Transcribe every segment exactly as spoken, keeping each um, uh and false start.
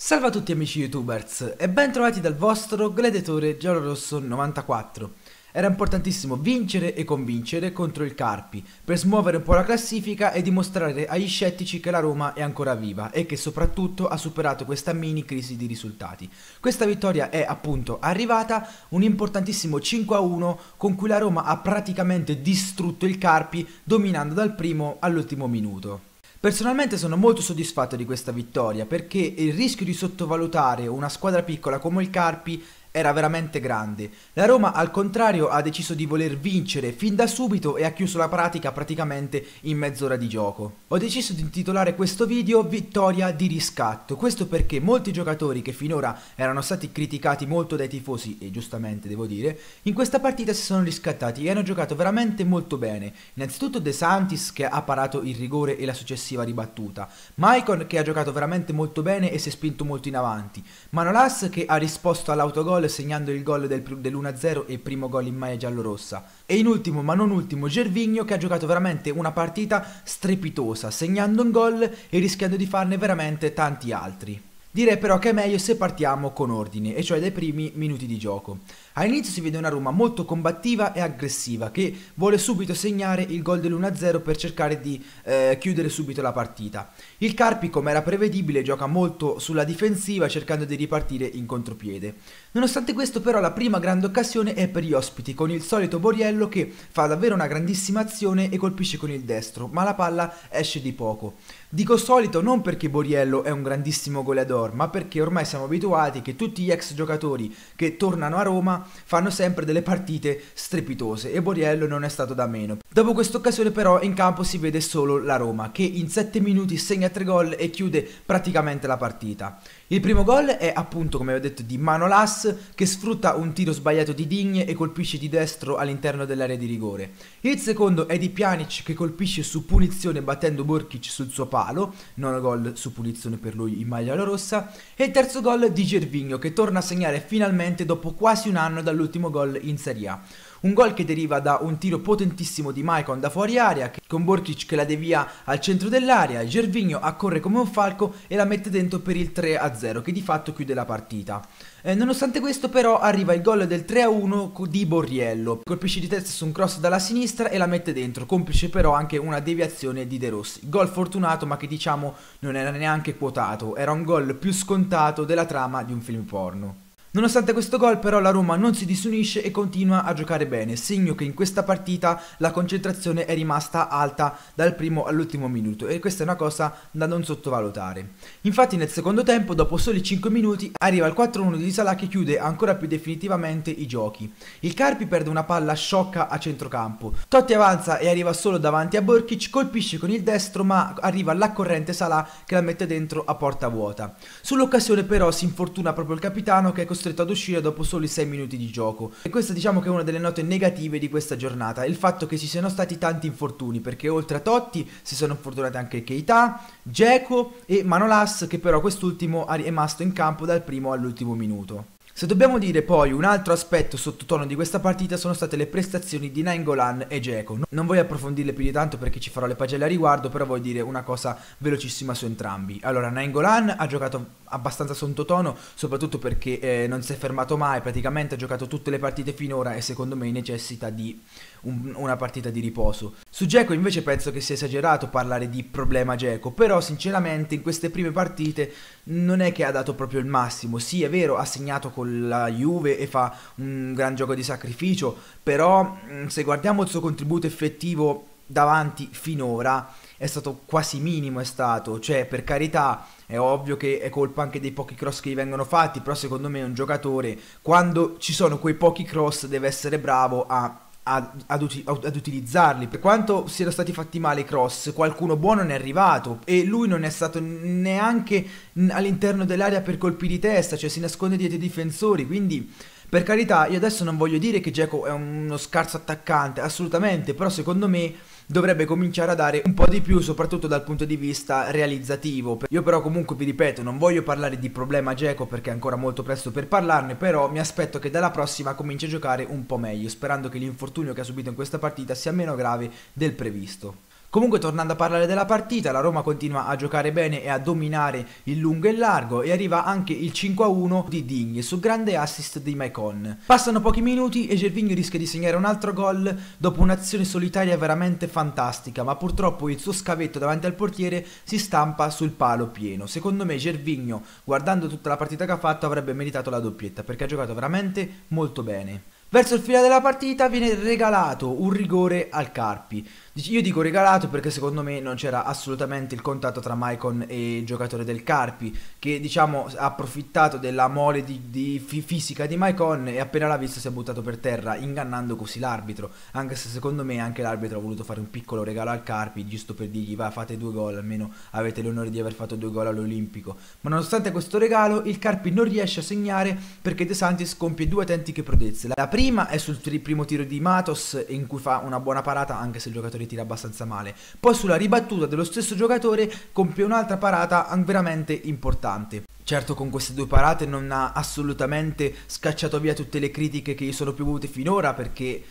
Salve a tutti amici youtubers e ben trovati dal vostro gladiatore Giallorosso novantaquattro. Era importantissimo vincere e convincere contro il Carpi per smuovere un po' la classifica e dimostrare agli scettici che la Roma è ancora viva e che soprattutto ha superato questa mini crisi di risultati. Questa vittoria è appunto arrivata, un importantissimo cinque a uno con cui la Roma ha praticamente distrutto il Carpi dominando dal primo all'ultimo minuto. Personalmente sono molto soddisfatto di questa vittoria perché il rischio di sottovalutare una squadra piccola come il Carpi era veramente grande. La Roma al contrario ha deciso di voler vincere fin da subito e ha chiuso la pratica praticamente in mezz'ora di gioco. Ho deciso di intitolare questo video Vittoria di riscatto, questo perché molti giocatori che finora erano stati criticati molto dai tifosi, e giustamente devo dire, in questa partita si sono riscattati e hanno giocato veramente molto bene. Innanzitutto De Santis, che ha parato il rigore e la successiva ribattuta, Maicon, che ha giocato veramente molto bene e si è spinto molto in avanti, Manolas, che ha risposto all'autogol segnando il gol dell'uno a zero e il primo gol in maglia giallorossa, e in ultimo ma non ultimo Gervinho, che ha giocato veramente una partita strepitosa segnando un gol e rischiando di farne veramente tanti altri. Direi però che è meglio se partiamo con ordine, e cioè dai primi minuti di gioco. All'inizio si vede una Roma molto combattiva e aggressiva che vuole subito segnare il gol dell'uno a zero per cercare di eh, chiudere subito la partita. Il Carpi, come era prevedibile, gioca molto sulla difensiva cercando di ripartire in contropiede. Nonostante questo però la prima grande occasione è per gli ospiti, con il solito Borriello che fa davvero una grandissima azione e colpisce con il destro, ma la palla esce di poco. Dico solito non perché Borriello è un grandissimo goleador, ma perché ormai siamo abituati che tutti gli ex giocatori che tornano a Roma fanno sempre delle partite strepitose, e Borriello non è stato da meno. Dopo questa occasione però in campo si vede solo la Roma, che in sette minuti segna tre gol e chiude praticamente la partita. Il primo gol è appunto, come ho detto, di Manolas, che sfrutta un tiro sbagliato di Digne e colpisce di destro all'interno dell'area di rigore. Il secondo è di Pjanic, che colpisce su punizione battendo Borkic sul suo palo, non gol su punizione per lui in maglia rossa. E il terzo gol di Gervinho, che torna a segnare finalmente dopo quasi un anno dall'ultimo gol in Serie A. Un gol che deriva da un tiro potentissimo di Maicon da fuori area, con Borkic che la devia al centro dell'area. Gervinho accorre come un falco e la mette dentro per il tre a zero, che di fatto chiude la partita. Eh, nonostante questo però arriva il gol del tre a uno di Borriello, colpisce di testa su un cross dalla sinistra e la mette dentro, complice però anche una deviazione di De Rossi. Gol fortunato, ma che diciamo non era neanche quotato, era un gol più scontato della trama di un film porno. Nonostante questo gol però la Roma non si disunisce e continua a giocare bene, segno che in questa partita la concentrazione è rimasta alta dal primo all'ultimo minuto, e questa è una cosa da non sottovalutare. Infatti nel secondo tempo, dopo soli cinque minuti, arriva il quattro a uno di Salah, che chiude ancora più definitivamente i giochi. Il Carpi perde una palla sciocca a centrocampo, Totti avanza e arriva solo davanti a Borkic, colpisce con il destro ma arriva l'accorrente Salah che la mette dentro a porta vuota. Sull'occasione però si infortuna proprio il capitano, che è costretto ad uscire dopo soli sei minuti di gioco, e questa diciamo che è una delle note negative di questa giornata, il fatto che ci siano stati tanti infortuni, perché oltre a Totti si sono infortunati anche Keita, Dzeko e Manolas, che però quest'ultimo è rimasto in campo dal primo all'ultimo minuto. Se dobbiamo dire poi un altro aspetto sottotono di questa partita sono state le prestazioni di Nainggolan e Dzeko. Non voglio approfondirle più di tanto perché ci farò le pagelle a riguardo, però voglio dire una cosa velocissima su entrambi. Allora, Nainggolan ha giocato abbastanza sottotono, soprattutto perché eh, non si è fermato mai, praticamente ha giocato tutte le partite finora e secondo me necessita di un, una partita di riposo. Su Dzeko invece penso che sia esagerato parlare di problema Dzeko, però sinceramente in queste prime partite non è che ha dato proprio il massimo. Sì, è vero, ha segnato con la Juve e fa un gran gioco di sacrificio, però se guardiamo il suo contributo effettivo davanti finora è stato quasi minimo, è stato, cioè per carità è ovvio che è colpa anche dei pochi cross che gli vengono fatti, però secondo me un giocatore quando ci sono quei pochi cross deve essere bravo a Ad, ad, ad utilizzarli. Per quanto siano stati fatti male i cross, qualcuno buono ne è arrivato e lui non è stato neanche all'interno dell'area per colpi di testa, cioè si nasconde dietro i difensori. Quindi per carità, io adesso non voglio dire che Dzeko è uno scarso attaccante, assolutamente, però secondo me dovrebbe cominciare a dare un po' di più, soprattutto dal punto di vista realizzativo. Io però comunque vi ripeto, non voglio parlare di problema Dzeko perché è ancora molto presto per parlarne, però mi aspetto che dalla prossima cominci a giocare un po' meglio, sperando che l'infortunio che ha subito in questa partita sia meno grave del previsto. Comunque, tornando a parlare della partita, la Roma continua a giocare bene e a dominare il lungo e il largo e arriva anche il cinque a uno di Digne su grande assist di Maicon. Passano pochi minuti e Gervinho rischia di segnare un altro gol dopo un'azione solitaria veramente fantastica, ma purtroppo il suo scavetto davanti al portiere si stampa sul palo pieno. Secondo me Gervinho, guardando tutta la partita che ha fatto, avrebbe meritato la doppietta perché ha giocato veramente molto bene. Verso il fine della partita viene regalato un rigore al Carpi. Io dico regalato perché secondo me non c'era assolutamente il contatto tra Maicon e il giocatore del Carpi, che diciamo ha approfittato della mole di, di fisica di Maicon e appena l'ha visto si è buttato per terra, ingannando così l'arbitro, anche se secondo me anche l'arbitro ha voluto fare un piccolo regalo al Carpi giusto per dirgli va, fate due gol, almeno avete l'onore di aver fatto due gol all'Olimpico. Ma nonostante questo regalo il Carpi non riesce a segnare perché De Santis compie due autentiche prodezze. La prima è sul primo tiro di Matos, in cui fa una buona parata anche se il giocatore tira abbastanza male. Poi sulla ribattuta dello stesso giocatore compie un'altra parata veramente importante. Certo, con queste due parate non ha assolutamente scacciato via tutte le critiche che gli sono piovute finora, perché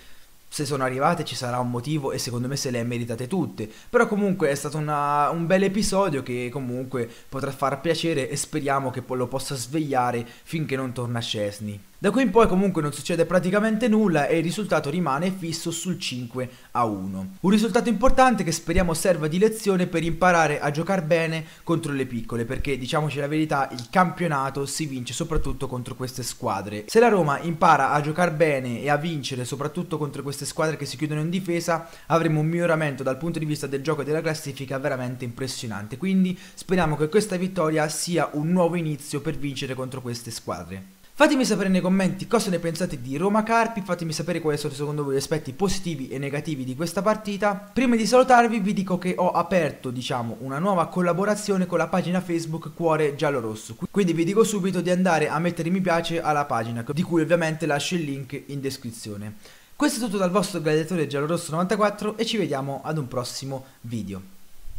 se sono arrivate ci sarà un motivo e secondo me se le meritate tutte. Però comunque è stato una, un bel episodio che comunque potrà far piacere e speriamo che lo possa svegliare finché non torna Szczęsny. Da qui in poi comunque non succede praticamente nulla e il risultato rimane fisso sul cinque a uno. Un risultato importante che speriamo serva di lezione per imparare a giocare bene contro le piccole, perché diciamoci la verità, il campionato si vince soprattutto contro queste squadre. Se la Roma impara a giocare bene e a vincere soprattutto contro queste squadre che si chiudono in difesa, avremo un miglioramento dal punto di vista del gioco e della classifica veramente impressionante. Quindi speriamo che questa vittoria sia un nuovo inizio per vincere contro queste squadre. Fatemi sapere nei commenti cosa ne pensate di Roma Carpi, fatemi sapere quali sono secondo voi gli aspetti positivi e negativi di questa partita. Prima di salutarvi vi dico che ho aperto, diciamo, una nuova collaborazione con la pagina Facebook Cuore Giallo Rosso, quindi vi dico subito di andare a mettere mi piace alla pagina, di cui ovviamente lascio il link in descrizione. Questo è tutto dal vostro gladiatore Giallorosso novantaquattro e ci vediamo ad un prossimo video.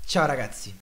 Ciao ragazzi!